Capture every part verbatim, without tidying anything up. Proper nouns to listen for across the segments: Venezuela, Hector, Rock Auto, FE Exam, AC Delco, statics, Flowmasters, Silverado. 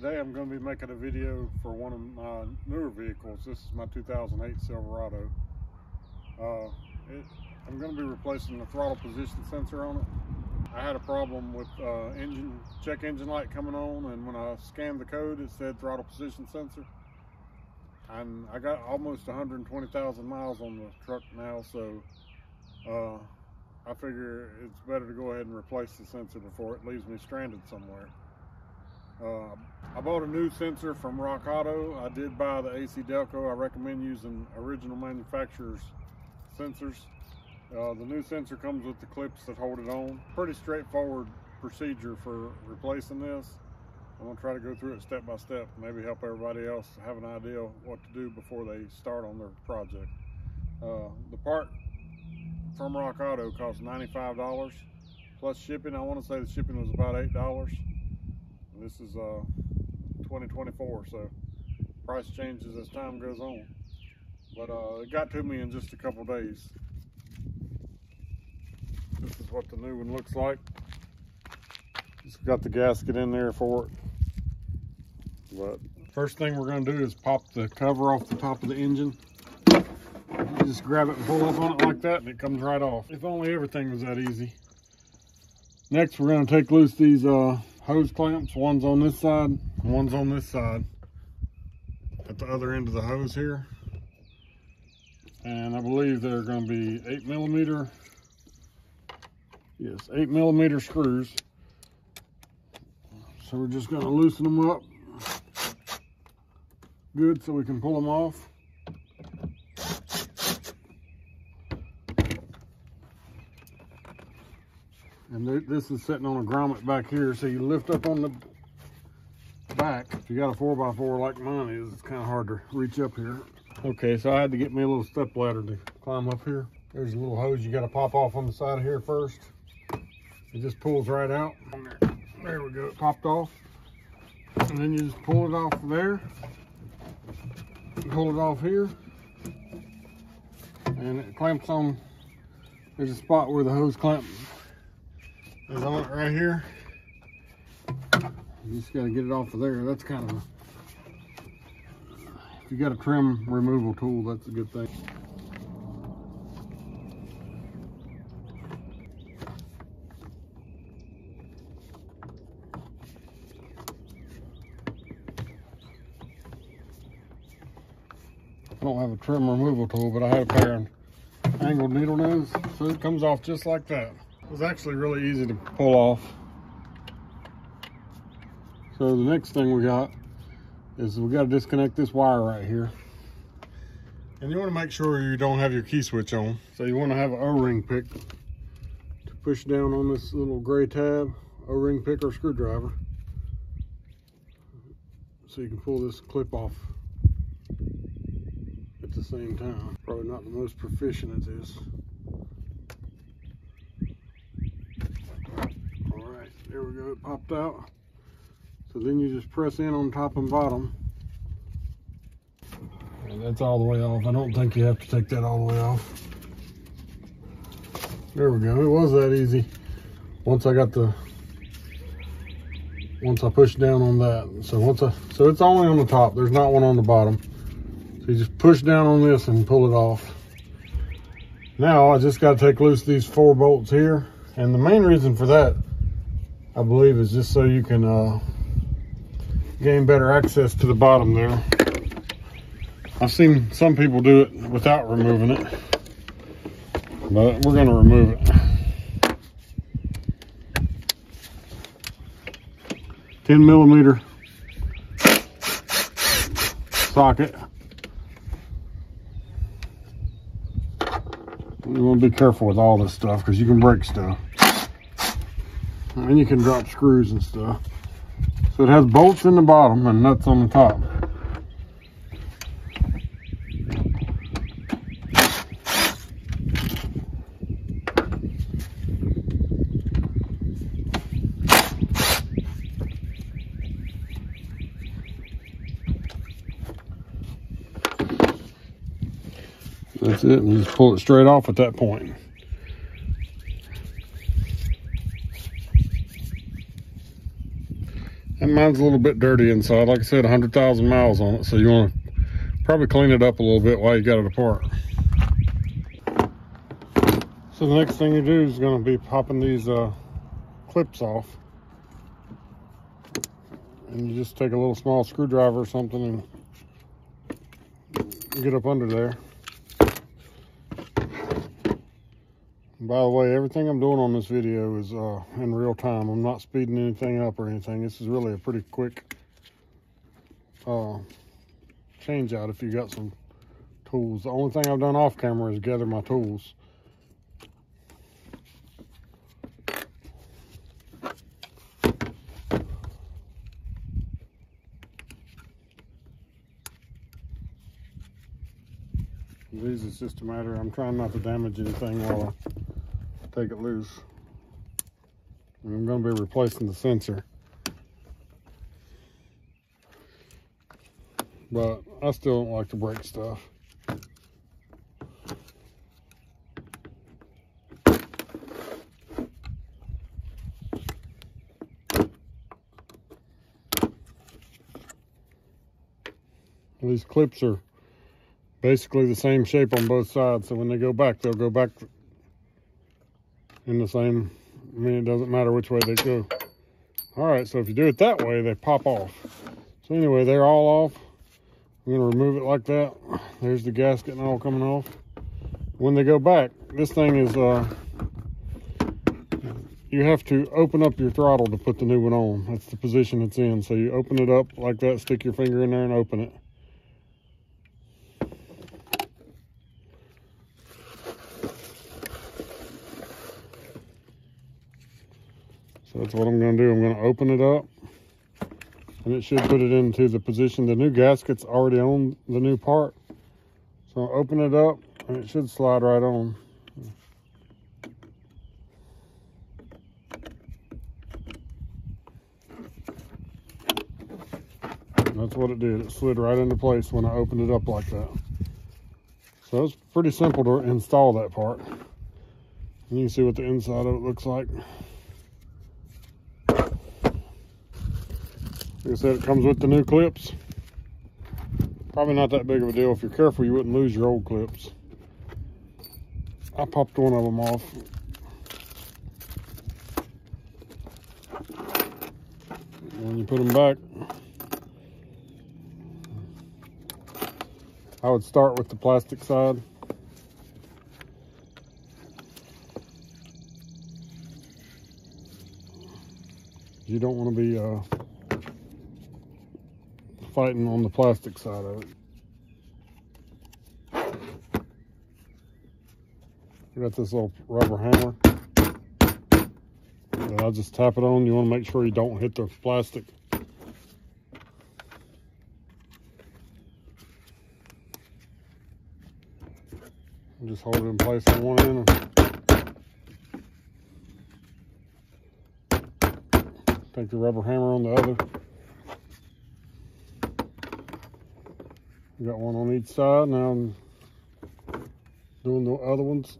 Today I'm going to be making a video for one of my newer vehicles. This is my two thousand eight Silverado. Uh, it, I'm going to be replacing the throttle position sensor on it. I had a problem with uh, engine check engine light coming on, and when I scanned the code it said throttle position sensor. And I got almost one hundred twenty thousand miles on the truck now, so uh, I figure it's better to go ahead and replace the sensor before it leaves me stranded somewhere. Uh, I bought a new sensor from Rock Auto. I did buy the A C Delco. I recommend using original manufacturer's sensors. Uh, the new sensor comes with the clips that hold it on. Pretty straightforward procedure for replacing this. I'm going to try to go through it step by step, maybe help everybody else have an idea what to do before they start on their project. Uh, the part from Rock Auto costs ninety-five dollars plus shipping. I want to say the shipping was about eight dollars. This is uh, twenty twenty-four, so price changes as time goes on. But uh, it got to me in just a couple days. This is what the new one looks like. It's got the gasket in there for it. But first thing we're going to do is pop the cover off the top of the engine. You just grab it and pull up on it like that, and it comes right off. If only everything was that easy. Next, we're going to take loose these Uh, hose clamps. One's on this side, one's on this side at the other end of the hose here, and I believe they're going to be eight millimeter yes eight millimeter screws. So we're just going to loosen them up good so we can pull them off. And this is sitting on a grommet back here, so you lift up on the back. If you got a four by four like mine is, it's kind of hard to reach up here. Okay, so I had to get me a little step ladder to climb up here. There's a little hose you got to pop off on the side of here first. It just pulls right out. There we go, it popped off. And then you just pull it off there. Pull it off here. And it clamps on. There's a spot where the hose clamp is on it right here. You just got to get it off of there. That's kind of a, if you got a trim removal tool, that's a good thing. I don't have a trim removal tool, but I had a pair of angled needle nose, so it comes off just like that. It's actually really easy to pull off. So the next thing we got is we got to disconnect this wire right here. And you want to make sure you don't have your key switch on. So you want to have an O-ring pick to push down on this little gray tab, O-ring pick or screwdriver. So you can pull this clip off at the same time. Probably not the most proficient at this. There we go, it popped out. So then you just press in on top and bottom. And that's all the way off. I don't think you have to take that all the way off. There we go, it was that easy. Once I got the, once I pushed down on that. So once I, so it's only on the top, there's not one on the bottom. So you just push down on this and pull it off. Now I just gotta take loose these four bolts here. And the main reason for that, I believe, is just so you can uh, gain better access to the bottom there. I've seen some people do it without removing it, but we're going to remove it. ten millimeter socket. You want to be careful with all this stuff because you can break stuff. And you can drop screws and stuff. So it has bolts in the bottom and nuts on the top. That's it, and just pull it straight off at that point. mine's a little bit dirty inside. Like I said, one hundred thousand miles on it, so you want to probably clean it up a little bit while you got it apart. So the next thing you do is going to be popping these uh, clips off. And you just take a little small screwdriver or something and get up under there. And by the way, everything I'm doing on this video is uh, in real time. I'm not speeding anything up or anything. This is really a pretty quick uh, change out if you got some tools. The only thing I've done off camera is gather my tools. These is just a matter, I'm trying not to damage anything while I take it loose. And I'm going to be replacing the sensor. But I still don't like to break stuff. These clips are basically the same shape on both sides, so when they go back, they'll go back in the same, I mean, it doesn't matter which way they go. All right, so if you do it that way, they pop off. So anyway, they're all off. I'm gonna remove it like that. There's the gasket and all coming off. When they go back, this thing is, uh, you have to open up your throttle to put the new one on. That's the position it's in. So you open it up like that, stick your finger in there and open it. So that's what I'm gonna do. I'm gonna open it up. And it should put it into the position. The new gasket's already on the new part. So open it up and it should slide right on. And that's what it did. It slid right into place when I opened it up like that. So it's pretty simple to install that part. And you can see what the inside of it looks like. Like I said, it comes with the new clips. Probably not that big of a deal. If you're careful, you wouldn't lose your old clips. I popped one of them off. When you put them back, I would start with the plastic side. You don't want to be uh, fighting on the plastic side of it. I got this little rubber hammer. And I'll just tap it on. You want to make sure you don't hit the plastic. And just hold it in place on one end. Take the rubber hammer on the other. Got one on each side. Now I'm doing the other ones.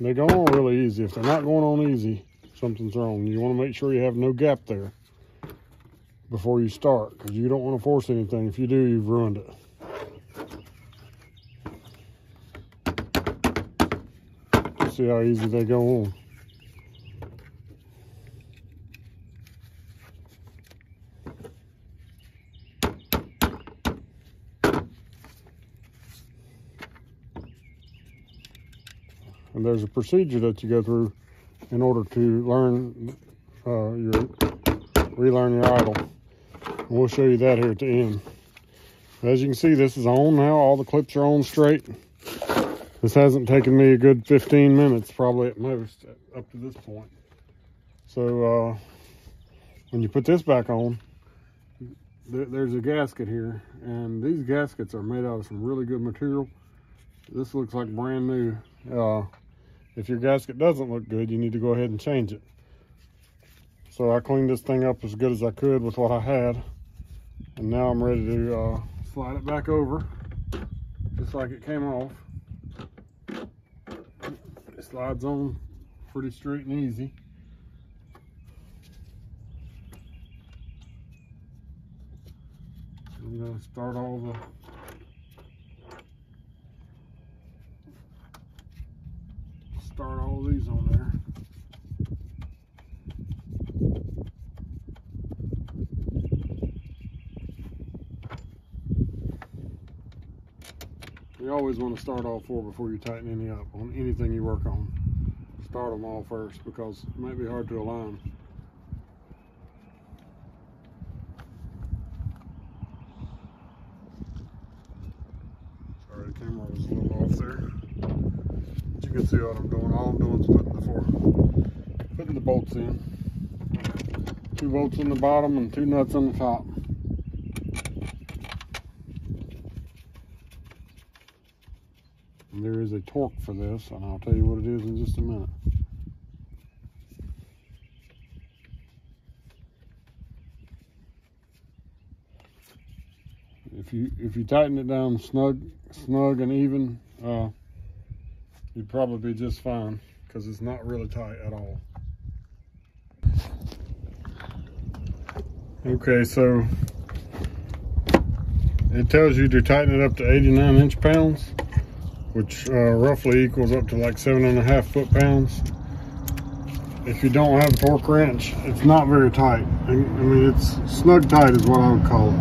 They go on really easy. If they're not going on easy, something's wrong. You want to make sure you have no gap there before you start, because you don't want to force anything. If you do, you've ruined it. See how easy they go on. And there's a procedure that you go through in order to learn uh, your, relearn your idle. And we'll show you that here at the end. As you can see, this is on now. All the clips are on straight. This hasn't taken me a good fifteen minutes, probably at most, up to this point. So uh, when you put this back on, th there's a gasket here. And these gaskets are made out of some really good material. This looks like brand new. Uh, If your gasket doesn't look good, you need to go ahead and change it. So I cleaned this thing up as good as I could with what I had. And now I'm ready to uh, slide it back over, just like it came off. It slides on pretty straight and easy. you know, start all the start all these on there. You always want to start all four before you tighten any up on anything you work on. Start them all first because it might be hard to align. Sorry, the camera was a little off there. But you can see what I'm doing. All I'm doing is putting the four, putting the bolts in. Two bolts in the bottom and two nuts on the top. There is a torque for this, and I'll tell you what it is in just a minute. If you if you tighten it down snug, snug and even, uh, you'd probably be just fine because it's not really tight at all. Okay, so it tells you to tighten it up to eighty-nine inch pounds, which uh, roughly equals up to like seven and a half foot pounds. If you don't have a torque wrench, it's not very tight. I mean, it's snug tight is what I would call it.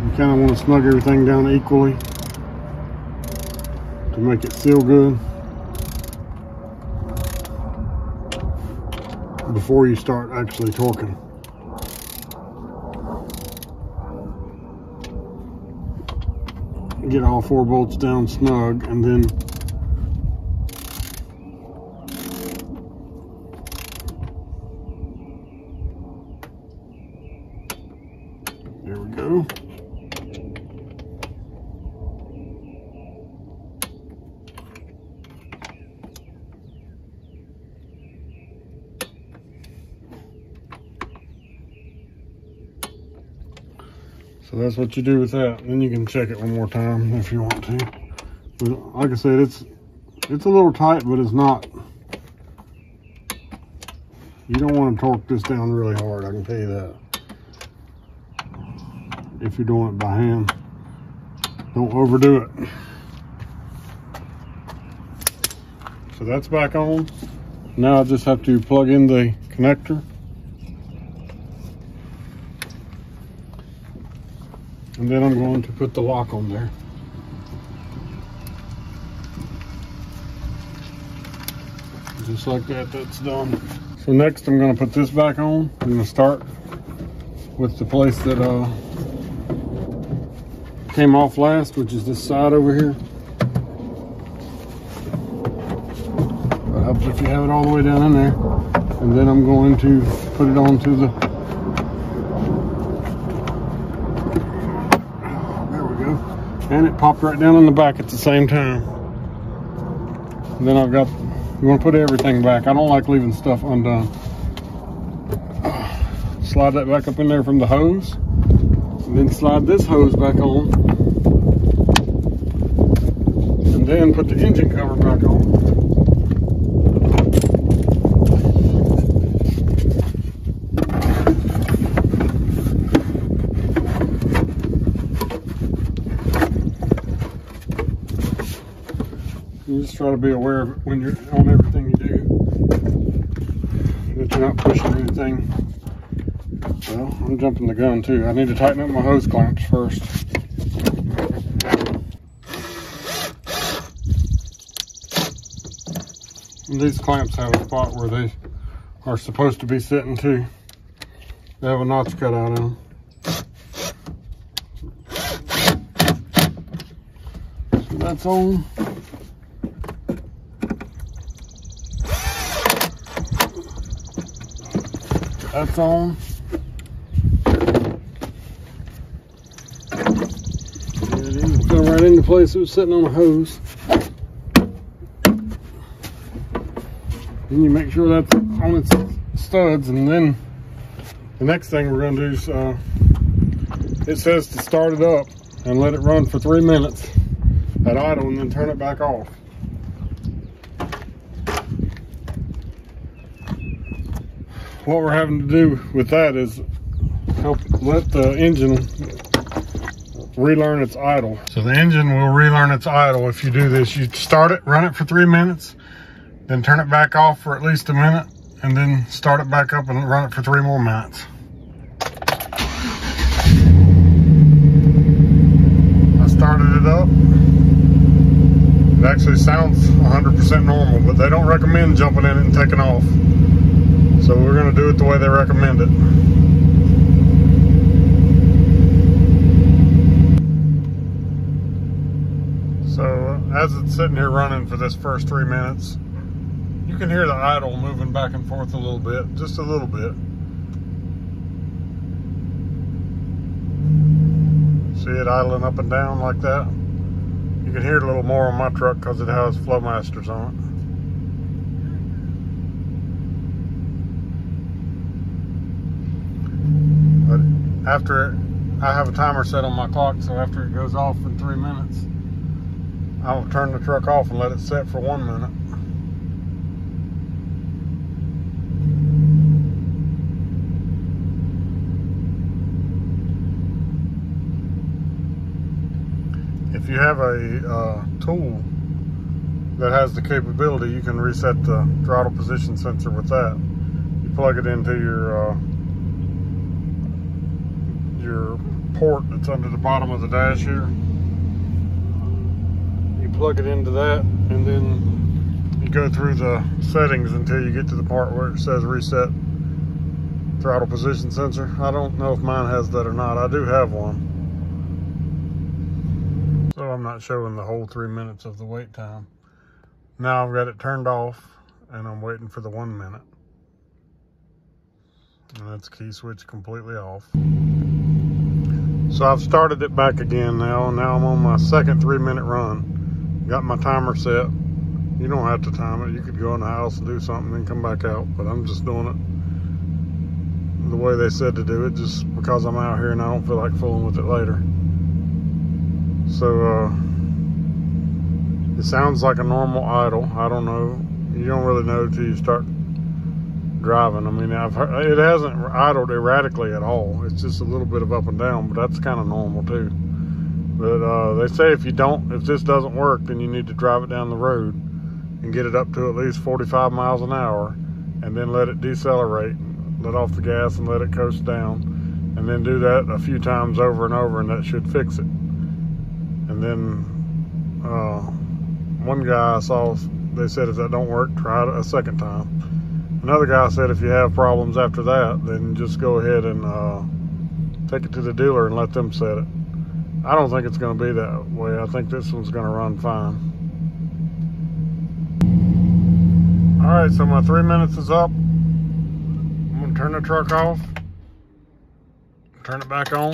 You kind of want to snug everything down equally to make it feel good before you start actually torquing. Get all four bolts down snug, and then there we go. So that's what you do with that. Then you can check it one more time if you want to. But like I said, it's it's a little tight, but it's not. You don't want to torque this down really hard, I can tell you that. If you're doing it by hand, don't overdo it. So that's back on. Now I just have to plug in the connector. And then I'm going to put the lock on there. Just like that, that's done. So next I'm going to put this back on. I'm going to start with the place that uh, came off last, which is this side over here. That helps if you have it all the way down in there. And then I'm going to put it onto the and it popped right down in the back at the same time. And then I've got, you want to put everything back. I don't like leaving stuff undone. Slide that back up in there from the hose. And then slide this hose back on. And then put the engine cover back on. Just try to be aware of it when you're on everything you do, that you're not pushing anything. Well, I'm jumping the gun too. I need to tighten up my hose clamps first. And these clamps have a spot where they are supposed to be sitting too. They have a notch cut out of them. So that's on. That's on. It fell right into place. It was sitting on a hose. Then you make sure that's on its studs, and then the next thing we're going to do is uh, it says to start it up and let it run for three minutes at idle, and then turn it back off. what we're having to do with that is help let the engine relearn its idle. So the engine will relearn its idle if you do this. You start it, run it for three minutes, then turn it back off for at least a minute, and then start it back up and run it for three more minutes. I started it up. It actually sounds one hundred percent normal, but they don't recommend jumping in it and taking off. So we're gonna do it the way they recommend it. So as it's sitting here running for this first three minutes, you can hear the idle moving back and forth a little bit, just a little bit. See it idling up and down like that? You can hear it a little more on my truck because it has Flowmasters on it. But after, I have a timer set on my clock, so after it goes off in three minutes, I'll turn the truck off and let it set for one minute. If you have a uh, tool that has the capability, you can reset the throttle position sensor with that. You plug it into your, uh, your port that's under the bottom of the dash here. Plug it into that, and then you go through the settings until you get to the part where it says reset throttle position sensor. I don't know if mine has that or not. I do have one. So I'm not showing the whole three minutes of the wait time. Now I've got it turned off, and I'm waiting for the one minute. And that's key switch completely off. So I've started it back again now, and now I'm on my second three minute run. Got my timer set. You don't have to time it. You could go in the house and do something and come back out, but I'm just doing it the way they said to do it, just because I'm out here and I don't feel like fooling with it later. So uh, it sounds like a normal idle. I don't know. You don't really know till you start driving. I mean, I've heard, it hasn't idled erratically at all. It's just a little bit of up and down, but that's kind of normal too. But uh, they say if you don't, if this doesn't work, then you need to drive it down the road and get it up to at least forty-five miles an hour, and then let it decelerate, let off the gas and let it coast down, and then do that a few times over and over, and that should fix it. And then uh, one guy I saw, they said if that don't work, try it a second time. Another guy said if you have problems after that, then just go ahead and uh, take it to the dealer and let them set it. I don't think it's going to be that way. I think this one's going to run fine. All right, so my three minutes is up. I'm going to turn the truck off, turn it back on.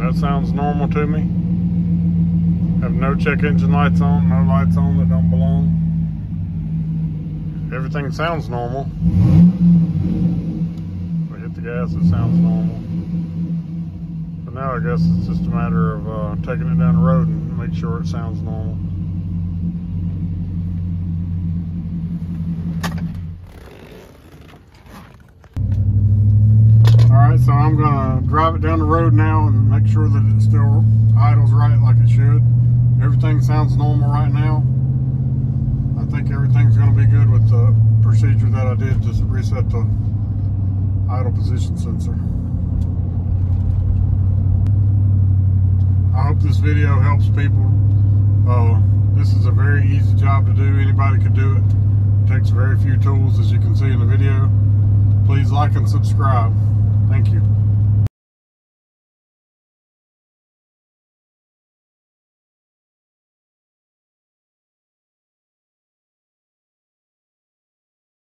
That sounds normal to me. Have no check engine lights on, no lights on that don't belong. Everything sounds normal. If we hit the gas, it sounds normal. Now I guess it's just a matter of uh, taking it down the road and make sure it sounds normal. Alright, so I'm going to drive it down the road now and make sure that it still idles right like it should. Everything sounds normal right now. I think everything's going to be good with the procedure that I did to reset the idle position sensor. I hope this video helps people. Uh, this is a very easy job to do. Anybody could do it. It takes very few tools, as you can see in the video. Please like and subscribe. Thank you.